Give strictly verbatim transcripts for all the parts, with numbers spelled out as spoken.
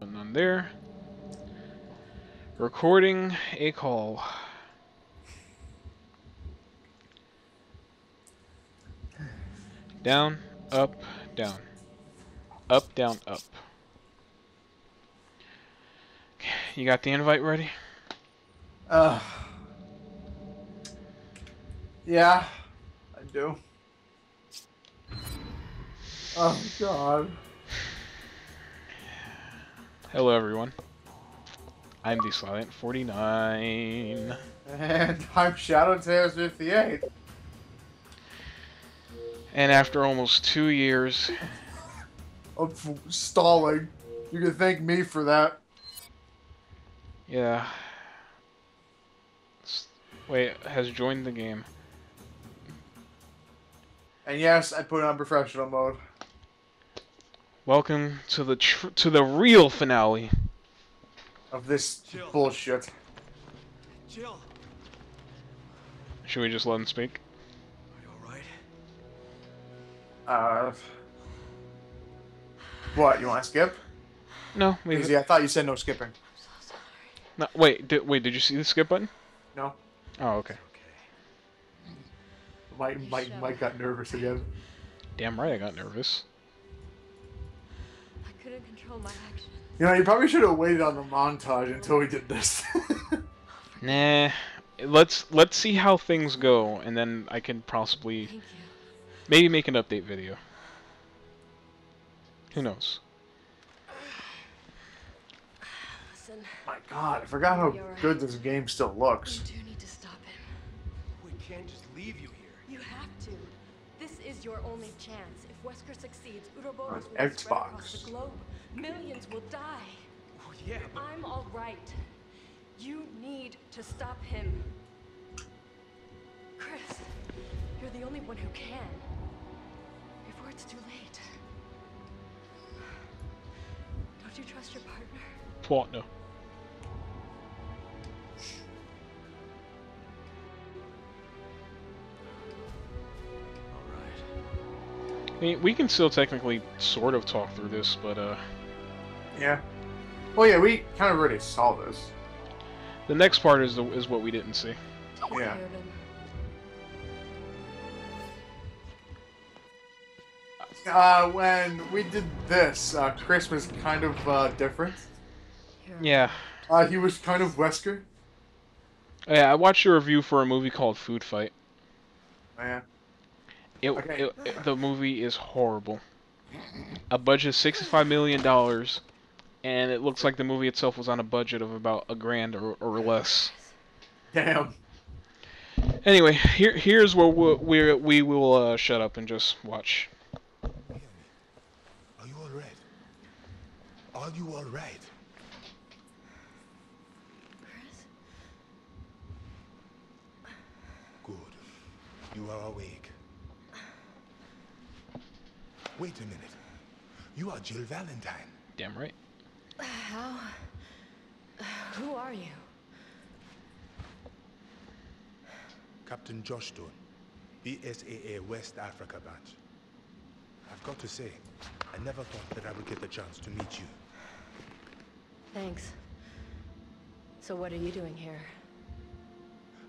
None there. Recording a call. Down, up, down. Up, down, up. You got the invite ready? Uh, yeah, I do. Oh, God. Hello, everyone. I'm Desilent forty-nine. And I'm ShadowTales fifty-eight. And after almost two years... of stalling. You can thank me for that. Yeah. Wait, has joined the game. And yes, I put it on professional mode. Welcome to the tr to the real finale of this Jill. Bullshit. Jill. Should we just let him speak? Are you all right? Uh. What, you want to skip? No, leave Easy, it. I thought you said no skipping. I'm so sorry. No, wait, did, wait, did you see the skip button? No. Oh, okay. Mike, Mike, Mike got nervous again. Damn right I got nervous. I couldn't control my actions. You know, you probably should have waited on the montage until we did this. Nah, let's let's see how things go, and then I can possibly maybe make an update video. Who knows? Listen, my God, I forgot how right. good this game still looks. We do need to stop him. We can't just leave you. Is your only chance. If Wesker succeeds, Uroboros will spread across the globe. Millions will die. Oh, yeah, but... I'm all right. You need to stop him. Chris, you're the only one who can. Before it's too late. Don't you trust your partner? Partner. I mean, we can still technically sort of talk through this, but, uh... yeah. Well, yeah, we kind of already saw this. The next part is the, is what we didn't see. Yeah. Uh, when we did this, uh, Chris was kind of, uh, different. Yeah. Uh, he was kind of Wesker. Yeah, I watched a review for a movie called Food Fight. Oh, yeah. It, okay. it, it, the movie is horrible. A budget of sixty-five million dollars, and it looks like the movie itself was on a budget of about a grand or, or less. Damn. Anyway, here here's where we we we will uh, shut up and just watch. Are you all right? Are you all right? Chris? Good. You are awake. Wait a minute. You are Jill Valentine. Damn right. How? Who are you? Captain Josh Stone, B S A A West Africa branch. I've got to say, I never thought that I would get the chance to meet you. Thanks. So what are you doing here?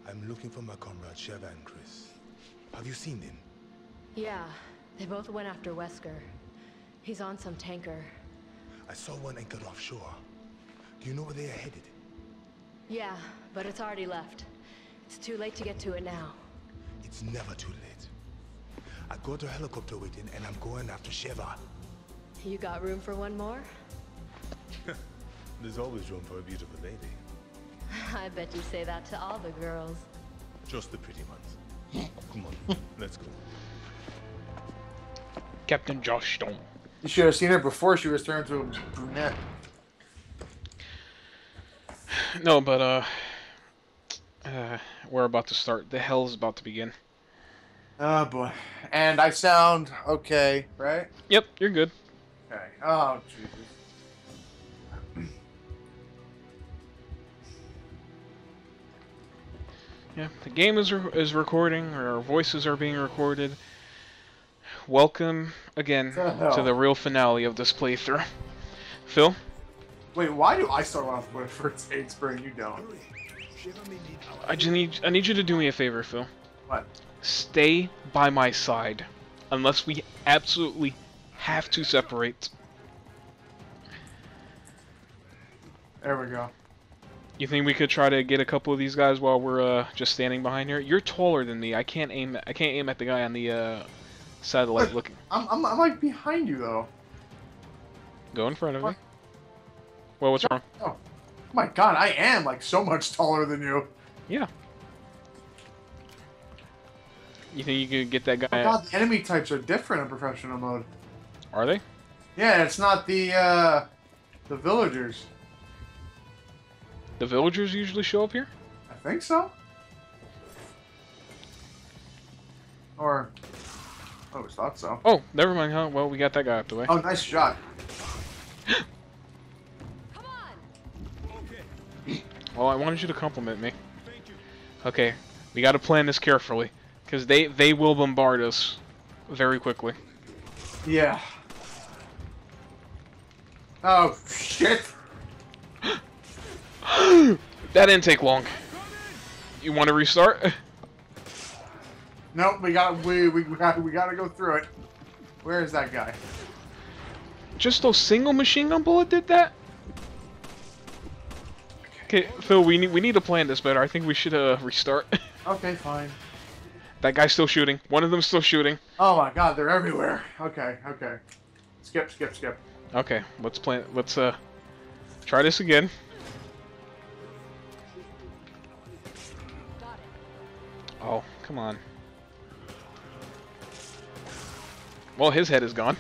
I'm looking for my comrades Sheva and Chris. Have you seen them? Yeah. They both went after Wesker. He's on some tanker. I saw one anchored offshore. Do you know where they are headed? Yeah, but it's already left. It's too late to get to it now. It's never too late. I got a helicopter waiting, and I'm going after Sheva. You got room for one more? There's always room for a beautiful lady. I bet you say that to all the girls. Just the pretty ones. Come on, let's go. Captain Josh Stone. You should have seen her before she was turned to a brunette. No, but, uh, uh, we're about to start. The hell's about to begin. Oh, boy. And I sound okay, right? Yep, you're good. Okay. Oh, Jesus. Yeah, the game is, re is recording, or our voices are being recorded. Welcome again to the real finale of this playthrough. Phil? Wait, why do I start off with first aid spray and you don't? I just need I need you to do me a favor, Phil. What? Stay by my side. Unless we absolutely have to separate. There we go. You think we could try to get a couple of these guys while we're uh, just standing behind here? You're taller than me. I can't aim. I can't aim at the guy on the uh, satellite. Look, looking. I'm, I'm I'm like behind you though. Go in front of what? me. Well, what's wrong? Oh. Oh my God! I am like so much taller than you. Yeah. You think you could get that guy? Oh God, the enemy types are different in professional mode. Are they? Yeah, it's not the uh, the villagers. The villagers usually show up here? I think so. Or I always thought so. Oh, never mind, huh? Well, we got that guy out the way. Oh, nice shot. Come on. Well, I wanted you to compliment me. Thank you. Okay, we got to plan this carefully. Because they, they will bombard us very quickly. Yeah. Oh, shit. That didn't take long. You want to restart? Nope, we got we we got we got to go through it. Where is that guy? Just a single machine gun bullet did that? Okay, Phil, we need we need to plan this better. I think we should uh, restart. Okay, fine. That guy's still shooting. One of them's still shooting. Oh my God, they're everywhere. Okay, okay. Skip, skip, skip. Okay, let's plan. Let's uh try this again. Oh, come on. Well, his head is gone.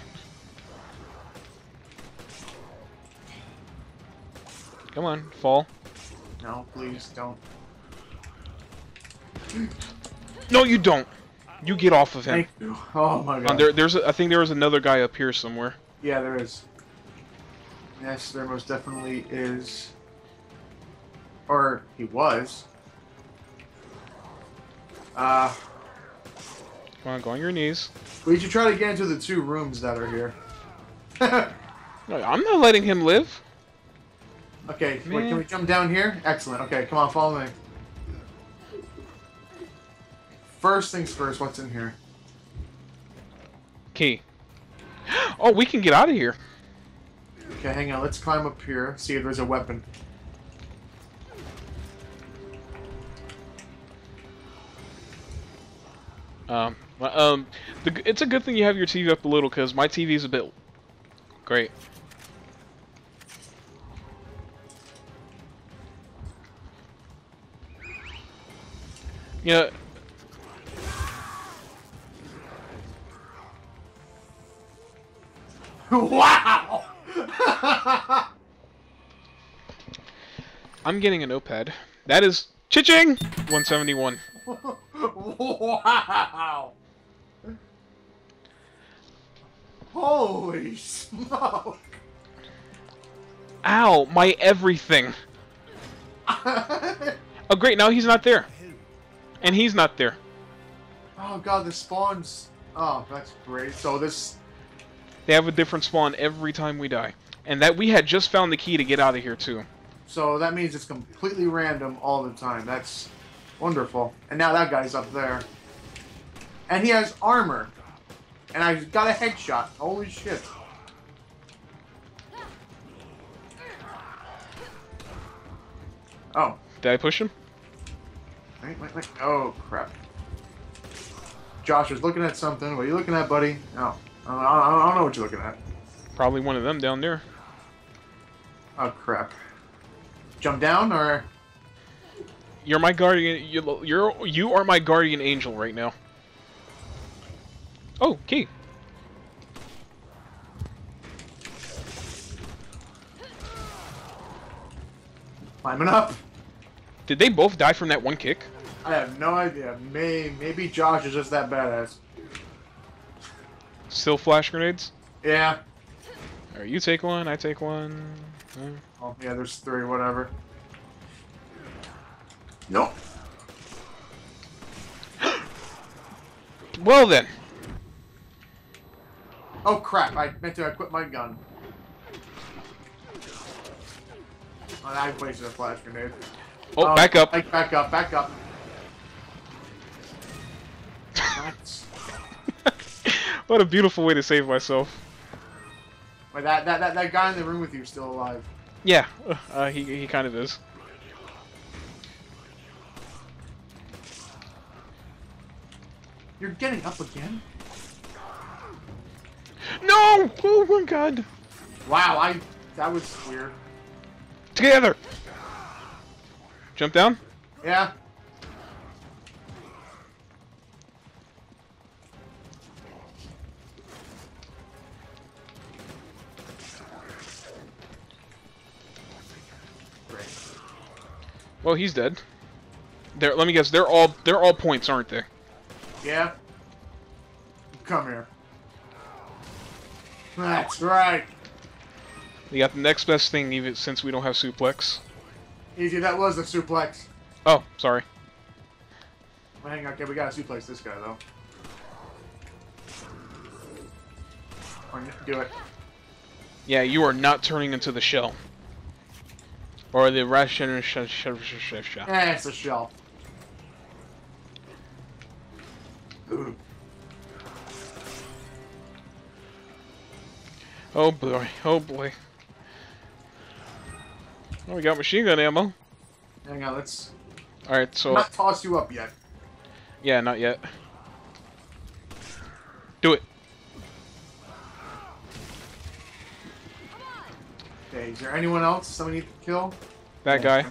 Come on, fall. No, please don't. No, you don't. You get off of him. Thank you. Oh my God. Um, there, there's, a, I think there was another guy up here somewhere. Yeah, there is. Yes, there most definitely is. Or he was. Uh, Come on, go on your knees. We should try to get into the two rooms that are here. No, I'm not letting him live. Okay, wait, can we come down here? Excellent. Okay, come on, follow me. First things first, what's in here? Key. Oh, we can get out of here. Okay, hang on. Let's climb up here, see if there's a weapon. Um, um, the, it's a good thing you have your T V up a little, because my T V's a bit... Great. You know... Wow! I'm getting a notepad. That is... Cha-ching! one seventy-one. Wow! Holy smoke! Ow! My everything! Oh great, now he's not there. And he's not there. Oh God, the spawns... Oh, that's great. So this... They have a different spawn every time we die. And that we had just found the key to get out of here too. So that means it's completely random all the time. That's... Wonderful. And now that guy's up there. And he has armor. And I got a headshot. Holy shit. Oh. Did I push him? Wait, wait, wait. Oh, crap. Josh is looking at something. What are you looking at, buddy? No. I don't, I don't know what you're looking at. Probably one of them down there. Oh, crap. Jump down, or... You're my guardian. You, you're you are my guardian angel right now. Oh, key. Climbing up. Did they both die from that one kick? I have no idea. May maybe Josh is just that badass. Still flash grenades? Yeah. All right, you take one. I take one. Mm. Oh yeah, there's three. Whatever. No. Well then. Oh crap, I meant to equip my gun. I'm placing a flash grenade. Oh, um, back up. Back, back up, back up. What a beautiful way to save myself. Wait, that, that, that, that guy in the room with you is still alive. Yeah, uh, he, he kind of is. You're getting up again? No! Oh my god! Wow, I... that was weird. Together! Jump down? Yeah. Great. Well, he's dead. There, let me guess, they're all they're all points, aren't they? Yeah. Come here. That's right. We got the next best thing, even since we don't have suplex. Easy, that was a suplex. Oh, sorry. Well, hang on, okay, we gotta suplex this guy though. Or do it. Yeah, you are not turning into the shell. Or the ration shell. Eh, it's a shell. Ooh. Oh boy, oh boy. Oh, we got machine gun ammo. Hang on, let's... Alright, so... not toss you up yet. Yeah, not yet. Do it. Okay, is there anyone else somebody need to kill? That yeah. guy.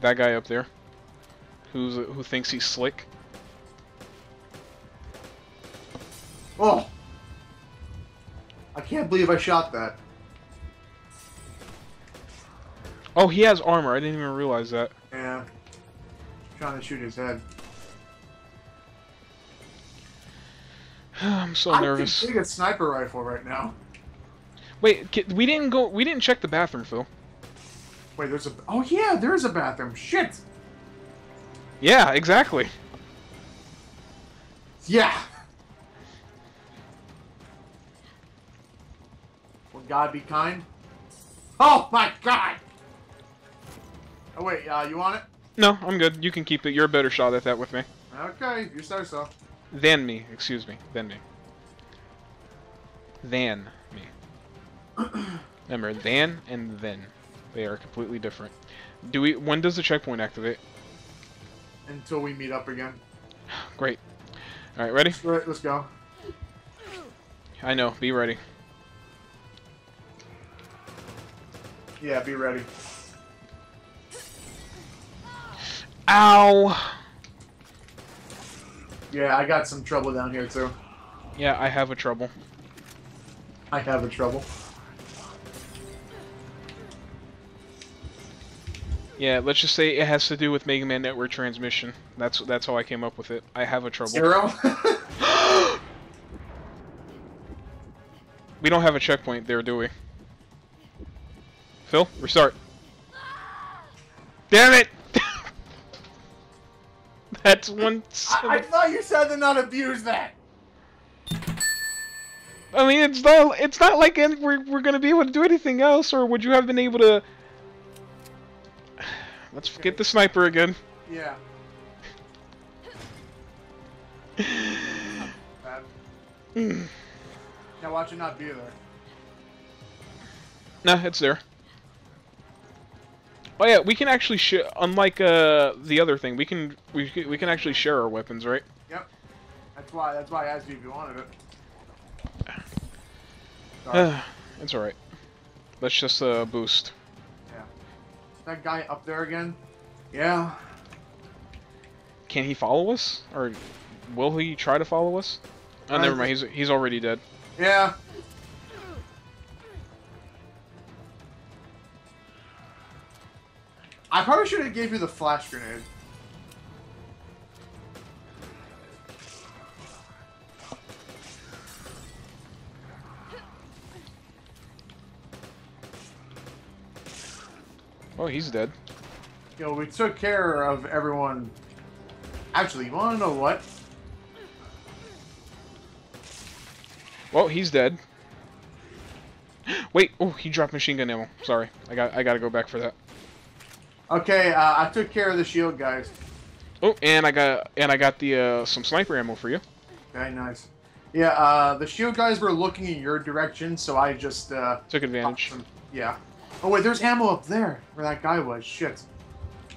That guy up there. Who's, who thinks he's slick. Oh! I can't believe I shot that. Oh, he has armor. I didn't even realize that. Yeah. I'm trying to shoot his head. I'm so nervous. I can take a sniper rifle right now. Wait, we didn't go. We didn't check the bathroom, Phil. Wait, there's a. Oh yeah, there is a bathroom. Shit. Yeah, exactly. Yeah. God be kind. Oh my god! Oh wait, uh, you want it? No, I'm good. You can keep it. You're a better shot at that with me. Okay, you say so. Than me, excuse me. Than me. Than me. Remember, than and then. They are completely different. Do we? When does the checkpoint activate? Until we meet up again. Great. Alright, ready? Alright, let's go. I know, be ready. Yeah, be ready. Ow! Yeah, I got some trouble down here, too. Yeah, I have a trouble. I have a trouble. Yeah, let's just say it has to do with Mega Man Network Transmission. That's that's how I came up with it. I have a trouble. Zero? We don't have a checkpoint there, do we? Phil, restart. Damn it! That's one. I, I thought you said to not abuse that. I mean, it's not. It's not like any, we're we're gonna be able to do anything else, or would you have been able to? Let's okay. Get the sniper again. Yeah. Now watch it not be there. Nah, it's there. Oh yeah, we can actually share. Unlike uh, the other thing, we can we can, we can actually share our weapons, right? Yep. That's why. That's why I asked you if you wanted it. Uh, it's all right. Let's just uh, boost. Yeah. That guy up there again. Yeah. Can he follow us, or will he try to follow us? Oh, never mind. He's he's already dead. Yeah. I probably should have gave you the flash grenade. Oh, he's dead. Yo, we took care of everyone. Actually, you want to know what? Well, he's dead. Wait, oh, he dropped machine gun ammo. Sorry, I got I got to go back for that. Okay, uh, I took care of the shield, guys. Oh, and I got and I got the uh, some sniper ammo for you. Okay, nice. Yeah, uh, the shield guys were looking in your direction, so I just uh, took advantage. Yeah. Oh wait, there's ammo up there where that guy was. Shit.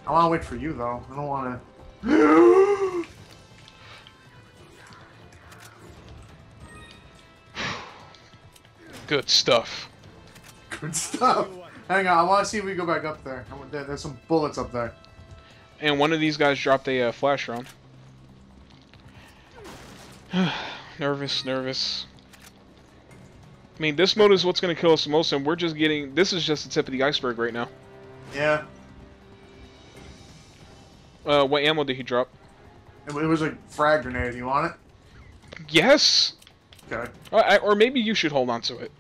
I want to wait for you though. I don't want to. Good stuff. Good stuff. Hang on, I want to see if we go back up there. There's some bullets up there. And one of these guys dropped a uh, flash round. Nervous, nervous. I mean, this mode is what's going to kill us the most, and we're just getting... This is just the tip of the iceberg right now. Yeah. Uh, what ammo did he drop? It was a frag grenade. You want it? Yes! Okay. Or, I, or maybe you should hold on to it.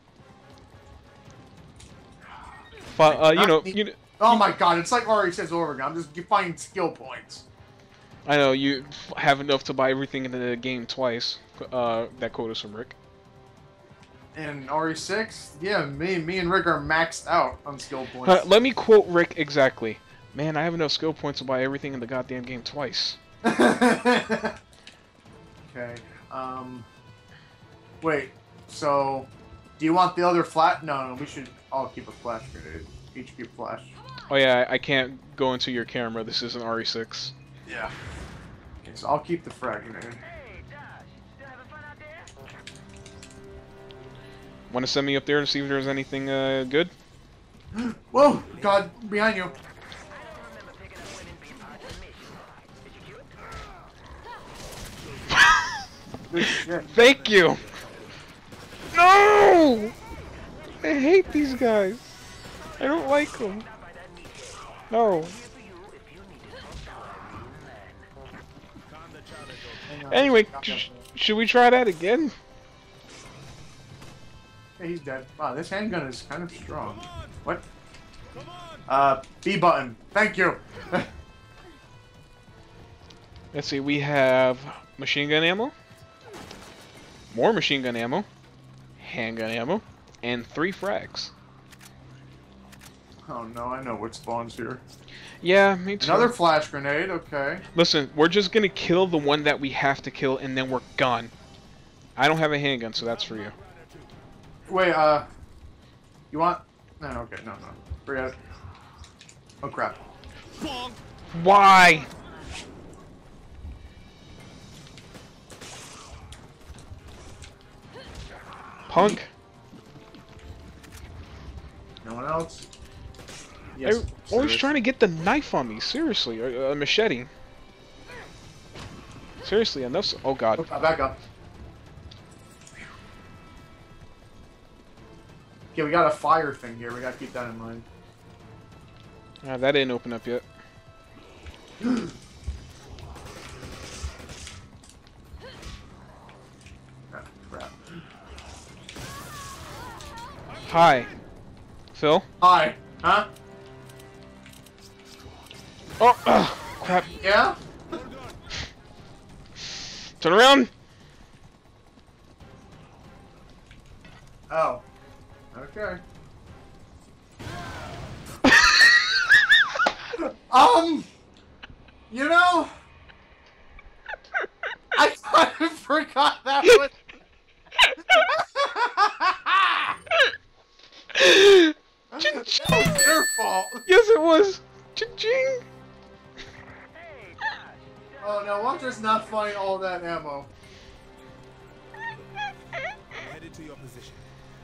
Uh, you know, you know, oh my God! It's like R E six over again. I'm just finding skill points. I know you have enough to buy everything in the game twice. Uh, that quote is from Rick. And R E six, yeah, me, me and Rick are maxed out on skill points. Uh, let me quote Rick exactly. Man, I have enough skill points to buy everything in the goddamn game twice. Okay. Um. Wait. So, do you want the other flat? No, no, we should. I'll keep a flash grenade. Each keep flash. Oh yeah, I, I can't go into your camera. This is an R E six. Yeah. Okay, so I'll keep the frag grenade. Hey, Josh, you still having fun out there? Want to send me up there to see if there's anything uh, good? Whoa! God, behind you. I don't remember picking up women being part of the mission. Did you cue it? Good shit. Thank you. No! I hate these guys. I don't like them. No. Anyway, sh should we try that again? Hey, he's dead. Wow, this handgun is kind of strong. What? Uh, B button. Thank you. Let's see. We have machine gun ammo, more machine gun ammo, handgun ammo. And three frags. Oh no, I know what spawns here. Yeah, me too. Another flash grenade, okay. Listen, we're just gonna kill the one that we have to kill and then we're gone. I don't have a handgun, so that's for you. Wait, uh... You want... No, okay, no, no. Forget it. Oh crap. Why? Punk. No one else? Yes. They're always trying to get the knife on me, seriously. Or a machete. Seriously, enough. So oh god. Okay, back up. Okay, we got a fire thing here. We gotta keep that in mind. Ah, that didn't open up yet. Ah, crap. Hi. Phil? Hi. Huh? Oh, uh, crap. Yeah? Turn around! Oh. Okay. um, you know, I kind of forgot that one. That was your fault. Yes, it was. Ching-ching. Oh no, watch us not find all that ammo. I'm headed to your position,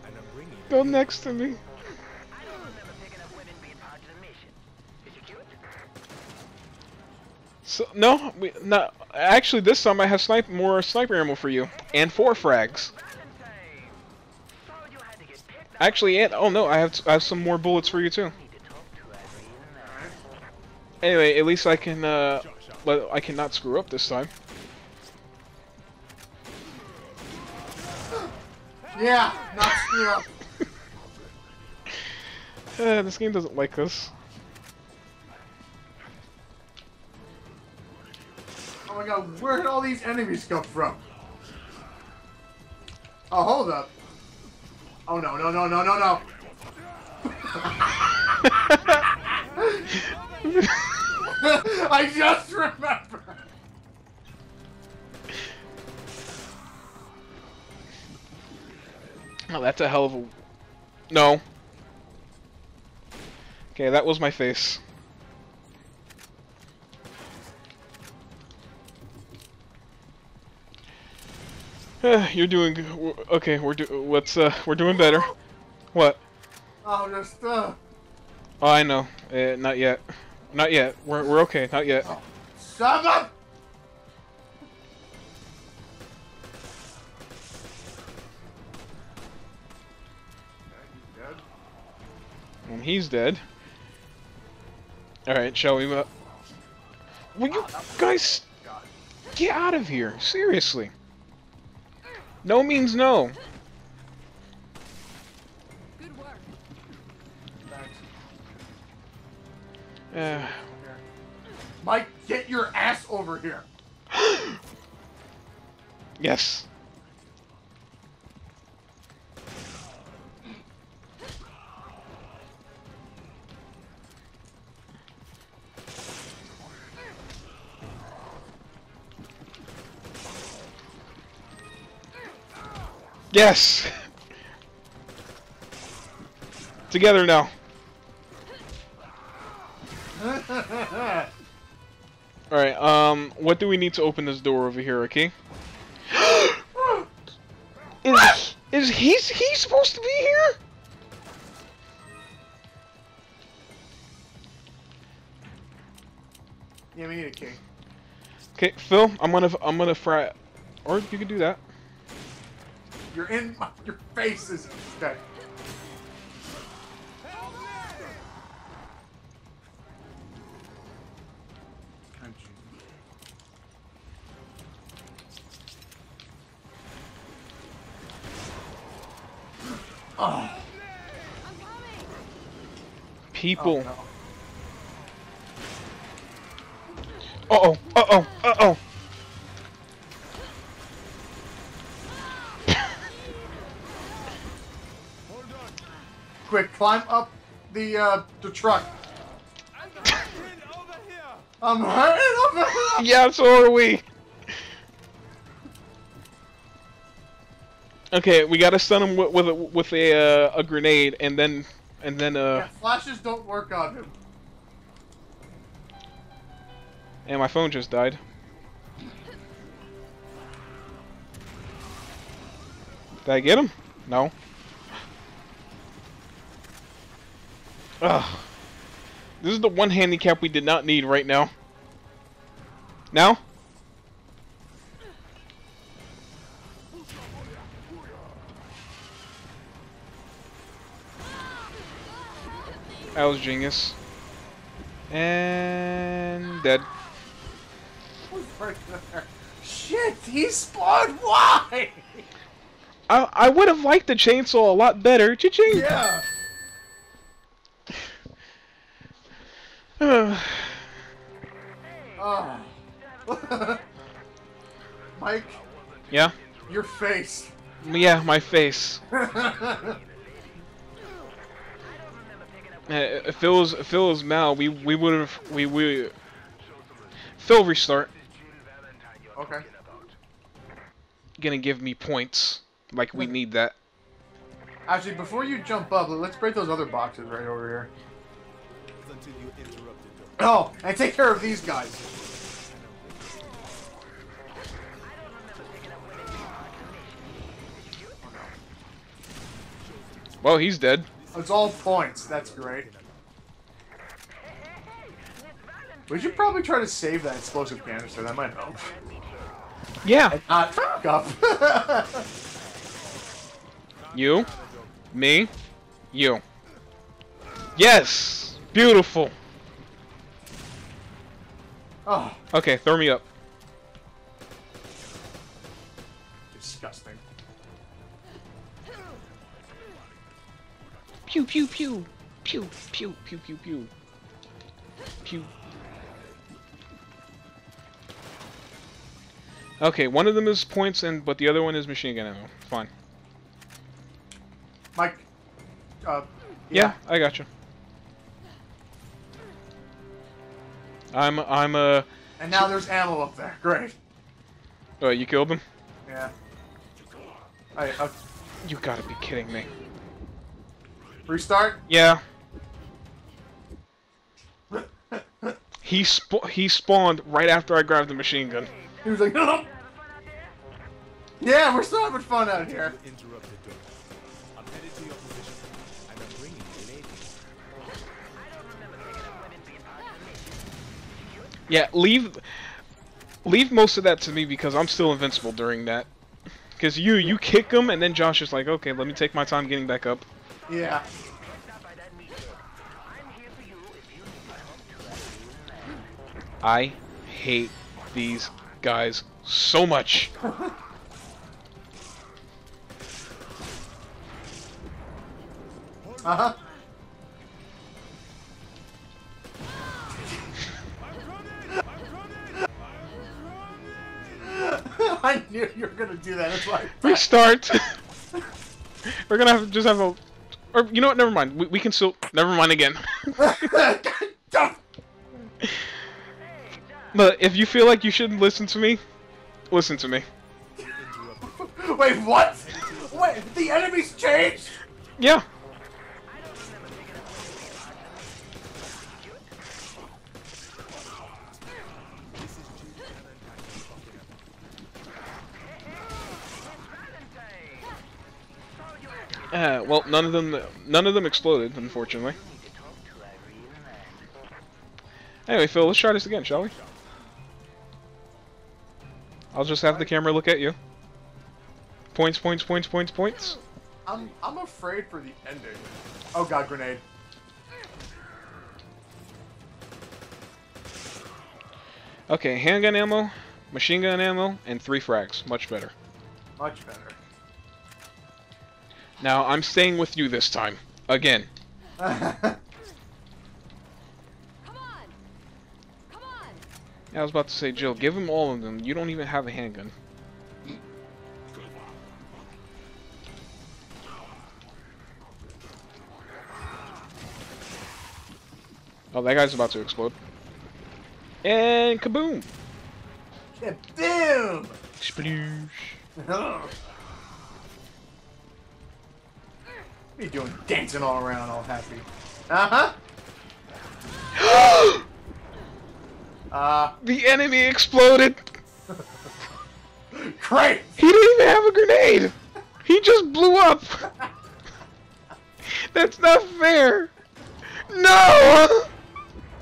and I'm bringing. Go next to me. I don't remember picking up women being part of the mission. Did you cue it? So no, we not. Actually, this time I have snipe more sniper ammo for you, and four frags. Actually, and oh no, I have I have some more bullets for you too. Anyway, at least I can uh, but I cannot screw up this time. Yeah, not screw up. uh, this game doesn't like us. Oh my God, where did all these enemies come from? Oh, hold up. Oh no no no no no no! I just remembered. Oh, that's a hell of a... No. Okay, that was my face. You're doing okay. We're do what's uh we're doing better. What? Oh, just uh. Oh, I know. Uh, not yet. Not yet. We're we're okay. Not yet. Oh. Shut up! And he's dead. All right, shall we? Uh... Will you guys get out of here? Seriously. No means no. Good work. Thanks. Uh, Mike, get your ass over here. Yes. Yes! Together now. Alright, um, what do we need to open this door over here, okay? is is he, he supposed to be here? Yeah, we need a key. Okay, Phil, I'm gonna I'm gonna fry or you could do that. You're in my, your face is dead. Oh. People. Uh-oh, uh-oh, uh-oh. Quick, climb up the uh, the truck. I'm hurting over here. I'm hurting over here. Yeah, so are we. Okay, we gotta stun him with with a, with a, uh, a grenade, and then and then uh. Yeah, flashes don't work on him. And my phone just died. Did I get him? No. Ugh. This is the one handicap we did not need right now. Now? That was genius. And... dead. Shit, he spawned wide! I, I would have liked the chainsaw a lot better. Cha-ching! Yeah! Oh. Mike. Yeah. Your face. Yeah, my face. uh, if it was if it was Mal, we we would have we we. Phil, restart. Okay. Gonna give me points, like we need that. Actually, before you jump up, let's break those other boxes right over here. Until you interrupted them. Oh, and take care of these guys. Well, he's dead. It's all points. That's great. We should probably try to save that explosive canister. That might help. Yeah. And not fuck up. You, me, you. Yes. Beautiful. Oh. Okay, throw me up. Disgusting. Pew pew pew. Pew pew pew pew pew. Pew. Okay, one of them is points and but the other one is machine gun ammo. Fine. Mike. Uh, yeah. yeah, I got you. I'm I'm a. Uh... And now there's ammo up there. Great. Oh, you killed them? Yeah. I, uh... You gotta be kidding me. Restart? Yeah. he sp he spawned right after I grabbed the machine gun. He was like, no. Yeah, we're still having fun out here. Yeah, leave leave most of that to me because I'm still invincible during that. Because you, you kick him, and then Josh is like, okay, let me take my time getting back up. Yeah. I hate these guys so much. Uh-huh. I knew you were gonna do that. That's why I restart. We're gonna have to just have a, or you know what? Never mind. We, we can still. Never mind again. But if you feel like you shouldn't listen to me, listen to me. Wait, what? Wait, the enemies changed? Yeah. Uh, well, none of them, none of them exploded, unfortunately. Anyway, Phil, let's try this again, shall we? I'll just have the camera look at you. Points, points, points, points, points. I'm, I'm afraid for the ending. Oh God, grenade. Okay, handgun ammo, machine gun ammo, and three frags. Much better. Much better. Now, I'm staying with you this time. Again. Come on. Come on. Yeah, I was about to say, Jill, give him all of them. You don't even have a handgun. Oh, that guy's about to explode. And kaboom! Kaboom! Sploosh. What are you doing? Dancing all around, all happy. Uh-huh. uh, the enemy exploded. Great. He didn't even have a grenade. He just blew up. That's not fair. No.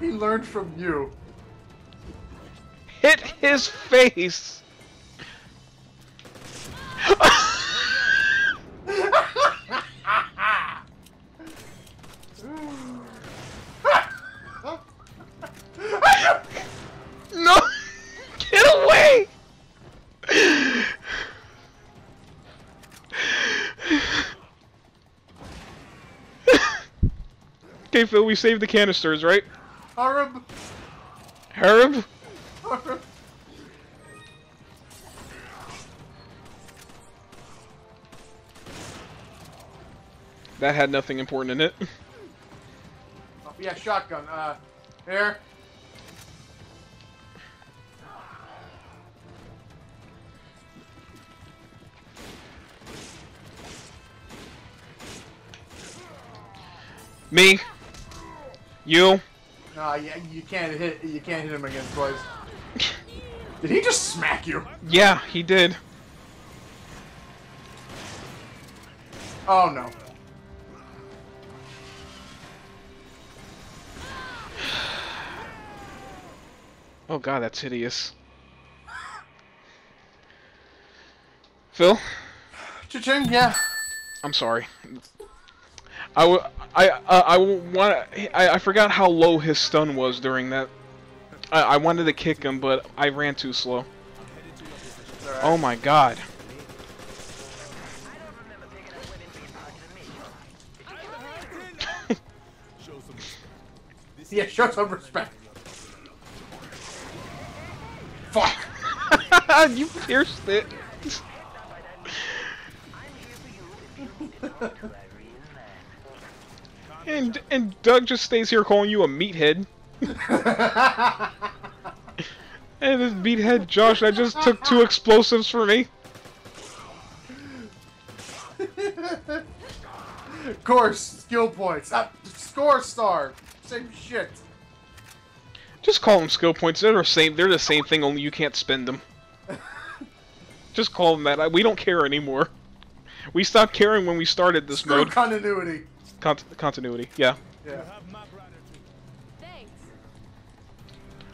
He learned from you. Hit his face. No! Get away! Okay, Phil, we saved the canisters, right? Harib! Harib? Harib. That had nothing important in it. Oh, yeah, shotgun. Uh, here. Me, you. Ah, uh, yeah, you can't hit. You can't hit him again twice. Did he just smack you? Yeah, he did. Oh no. Oh God, that's hideous. Phil. Cha-ching, yeah. I'm sorry. I w I uh, I want I I forgot how low his stun was during that. I I wanted to kick him, but I ran too slow. Right. Oh my God. Yeah, show some respect. Fuck. You pierced it. And, and Doug just stays here calling you a meathead. And this meathead Josh that just took two explosives for me. Of course, skill points. Uh, score star. Same shit. Just call them skill points. They're the same. They're the same thing. Only you can't spend them. Just call them that. We don't care anymore. We stopped caring when we started this Screw mode. Continuity. Con continuity. Yeah. Yeah. Thanks.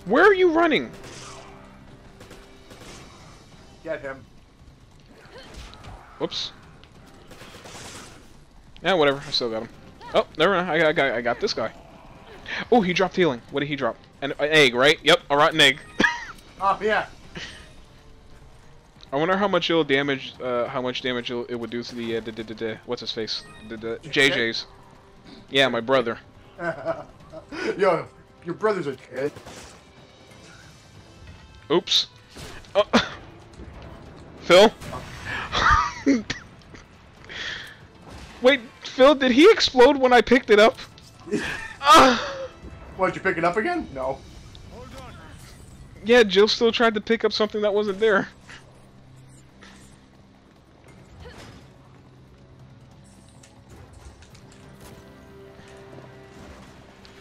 Where are you running? Get him. Whoops. Yeah, whatever. I still got him. Oh, never mind. I got. I got this guy. Oh, he dropped healing. What did he drop? An, an egg, right? Yep, a rotten egg. Oh yeah. I wonder how much it'll damage. Uh, how much damage it'll, it would do to the. Uh, da, da, da, da, what's his face? Da, da, J J's. Yeah, my brother. Yo, your brother's a kid. Oops. Oh. Phil. Oh. Wait, Phil, did he explode when I picked it up? uh. What, did you pick it up again? No. Yeah, Jill still tried to pick up something that wasn't there.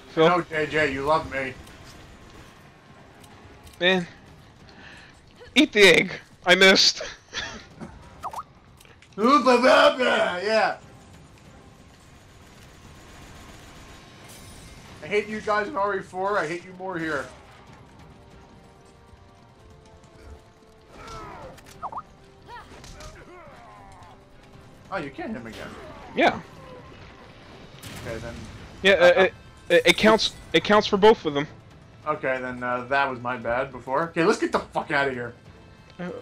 Phil? No, J J, you love me. Man. Eat the egg. I missed. Yeah. I hate you guys in R E four, I hate you more here. Oh, you can't hit him again. Yeah. Okay, then... Yeah, uh, uh, it, it counts It counts for both of them. Okay, then uh, that was my bad before. Okay, let's get the fuck out of here.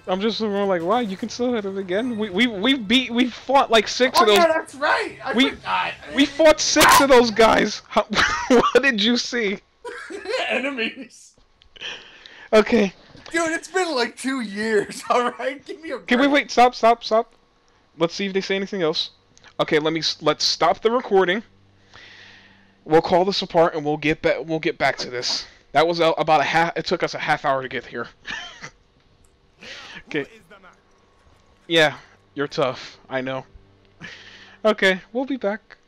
I'm just more like, wow, you can still hit him again? We we we beat we fought like six oh, of those. Yeah, that's right. I we forgot. we fought six of those guys. How, what did you see? Enemies. Okay. Dude, it's been like two years. All right, give me a break. Can we wait? Stop! Stop! Stop! Let's see if they say anything else. Okay, let me let's stop the recording. We'll call this apart and we'll get back. We'll get back to this. That was about a half. It took us a half hour to get here. Okay. Yeah, you're tough. I know. Okay, we'll be back.